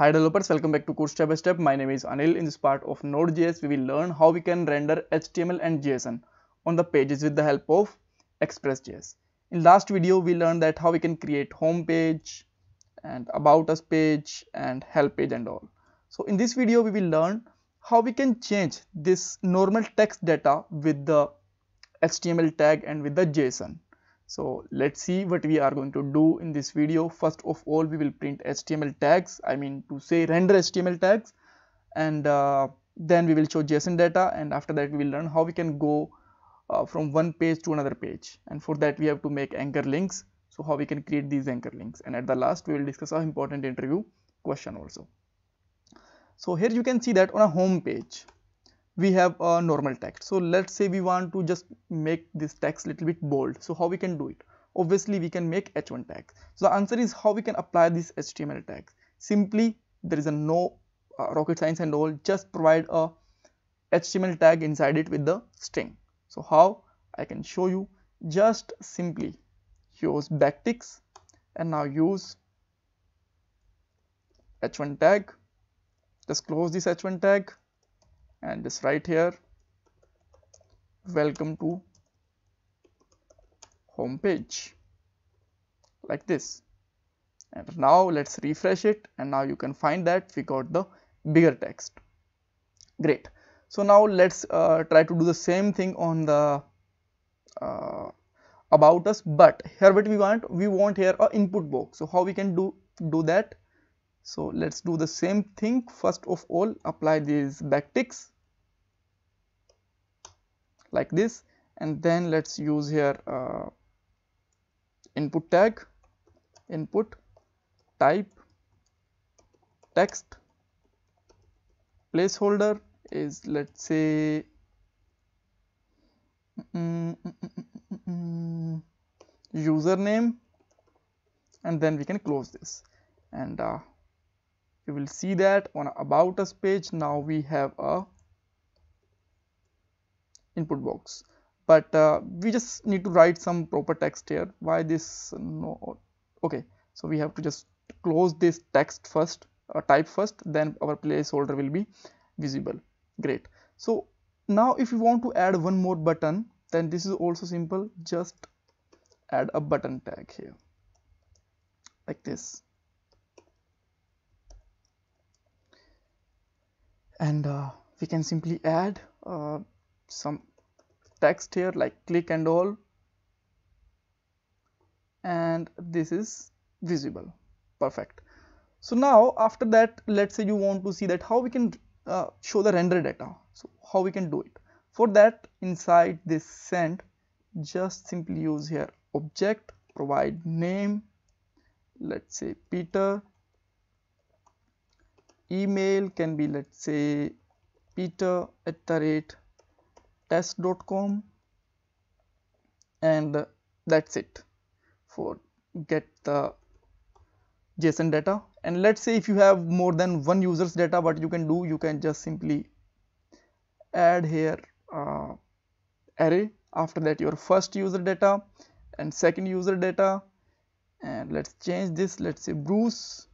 Hi developers, welcome back to Code Step By Step. My name is Anil. In this part of Node.js, we will learn how we can render HTML and JSON on the pages with the help of Express.js. In last video, we learned that how we can create home page and about us page and help page and all. So in this video, we will learn how we can change this normal text data with the HTML tag and with the JSON. So let's see what we are going to do in this video. First of all, we will print HTML tags, render HTML tags, and then we will show JSON data, and after that we will learn how we can go from one page to another page, and for that we have to make anchor links, so how we can create these anchor links, and at the last we will discuss our important interview question also. So here you can see that on a home page we have a normal text. So let's say we want to just make this text little bit bold. So how we can do it? Obviously we can make h1 tags. So the answer is how we can apply this HTML tags. Simply, there is a no rocket science and all, just provide a HTML tag inside it with the string. So how? I can show you. Just simply use backticks and now use h1 tag. Just close this h1 tag and just right here, welcome to home page, like this. And now let's refresh it, and now you can find that we got the bigger text. Great. So now let's try to do the same thing on the about us, but here what we want here an input box. So how we can do that? So let's do the same thing. First of all, apply these backticks like this, and then let's use here input tag, input type text, placeholder is, let's say, username, and then we can close this, and you will see that on about us page now we have a input box, but we just need to write some proper text here. Why this? No, okay, so we have to just close this text first, type first, then our placeholder will be visible. Great. So now if you want to add one more button, then this is also simple. Just add a button tag here like this. And we can simply add some text here like click and all, and this is visible. Perfect. So now after that, let's say you want to see that how we can show the render data. So how we can do it? For that, inside this send, just simply use here object, provide name, let's say Peter. Email can be, let's say, peter@test.com, and that's it for get the JSON data. And let's say if you have more than one user's data, what you can do, you can just simply add here array, after that your first user data and second user data, and let's change this, let's say Bruce,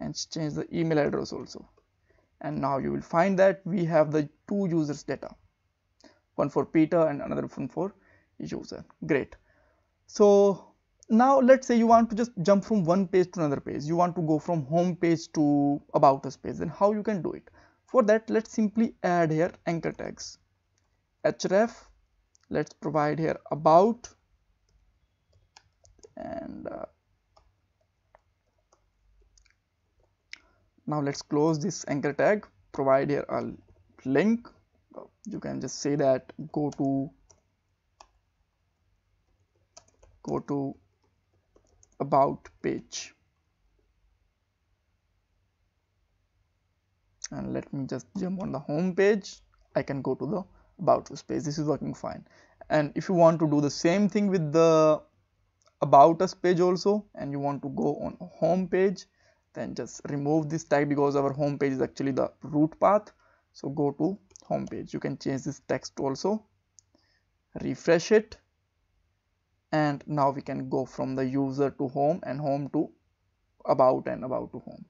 and change the email address also. And now you will find that we have the two users data, one for Peter and another one for user. Great. So now let's say you want to just jump from one page to another page, you want to go from home page to about us page, then how you can do it? For that, let's simply add here anchor tags, href, let's provide here about, and now let's close this anchor tag, provide here a link, you can just say that go to about page, and let me just jump on the home page. I can go to the about us page. This is working fine. And if you want to do the same thing with the about us page also, and you want to go on home page, then just remove this tag, because our home page is actually the root path. So go to home page, you can change this text also, refresh it, and now we can go from the user to home and home to about and about to home,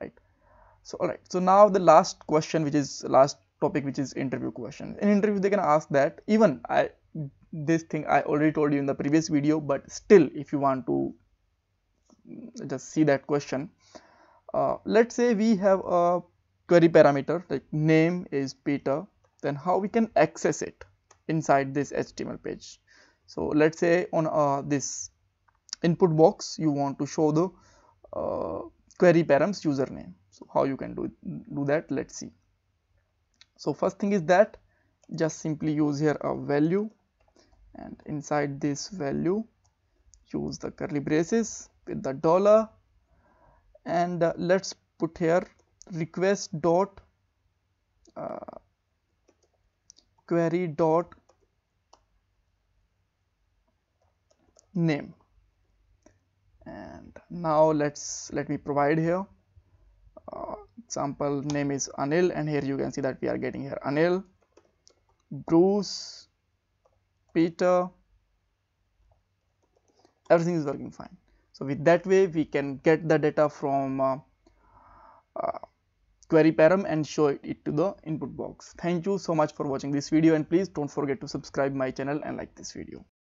right? So all right, so now the last question, which is last topic, which is interview question. In interview they can ask that, even this thing I already told you in the previous video, but still if you want to just see that question, let's say we have a query parameter like name is Peter, then how we can access it inside this HTML page. So let's say on this input box you want to show the query params username. So how you can do that, let's see. So first thing is that just simply use here a value, and inside this value use the curly braces with the dollar, and let's put here request dot query dot name. And now let me provide here example name is Anil, and here you can see that we are getting here Anil, Bruce, Peter, everything is working fine. So with that way we can get the data from query param and show it to the input box. Thank you so much for watching this video, and please don't forget to subscribe my channel and like this video.